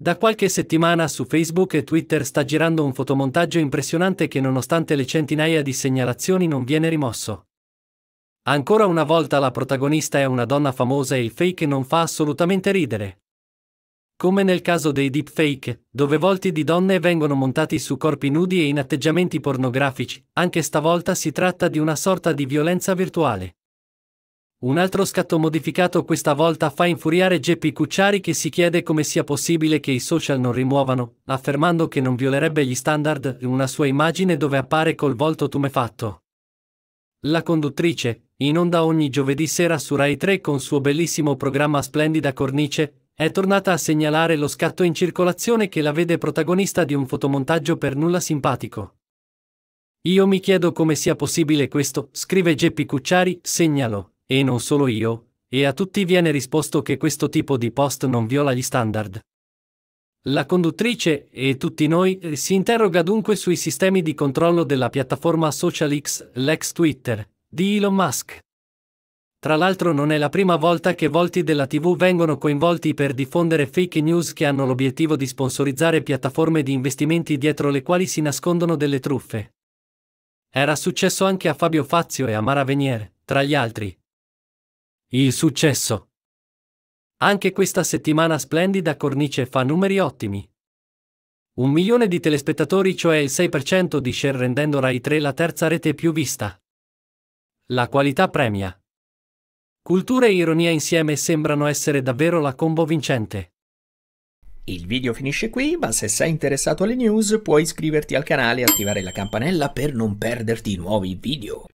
Da qualche settimana su Facebook e Twitter sta girando un fotomontaggio impressionante che nonostante le centinaia di segnalazioni non viene rimosso. Ancora una volta la protagonista è una donna famosa e il fake non fa assolutamente ridere. Come nel caso dei deepfake, dove volti di donne vengono montati su corpi nudi e in atteggiamenti pornografici, anche stavolta si tratta di una sorta di violenza virtuale. Un altro scatto modificato questa volta fa infuriare Geppi Cucciari, che si chiede come sia possibile che i social non rimuovano, affermando che non violerebbe gli standard, una sua immagine dove appare col volto tumefatto. La conduttrice, in onda ogni giovedì sera su Rai 3 con suo bellissimo programma Splendida Cornice, è tornata a segnalare lo scatto in circolazione che la vede protagonista di un fotomontaggio per nulla simpatico. "Io mi chiedo come sia possibile questo", scrive Geppi Cucciari, "segnalo. E non solo io, e a tutti viene risposto che questo tipo di post non viola gli standard." La conduttrice, e tutti noi, si interroga dunque sui sistemi di controllo della piattaforma social X, l'ex Twitter, di Elon Musk. Tra l'altro non è la prima volta che volti della TV vengono coinvolti per diffondere fake news che hanno l'obiettivo di sponsorizzare piattaforme di investimenti dietro le quali si nascondono delle truffe. Era successo anche a Fabio Fazio e a Mara Venier, tra gli altri. Il successo. Anche questa settimana Splendida Cornice fa numeri ottimi. 1 milione di telespettatori, cioè il 6% di share, rendendo Rai 3 la terza rete più vista. La qualità premia. Cultura e ironia insieme sembrano essere davvero la combo vincente. Il video finisce qui, ma se sei interessato alle news puoi iscriverti al canale e attivare la campanella per non perderti nuovi video.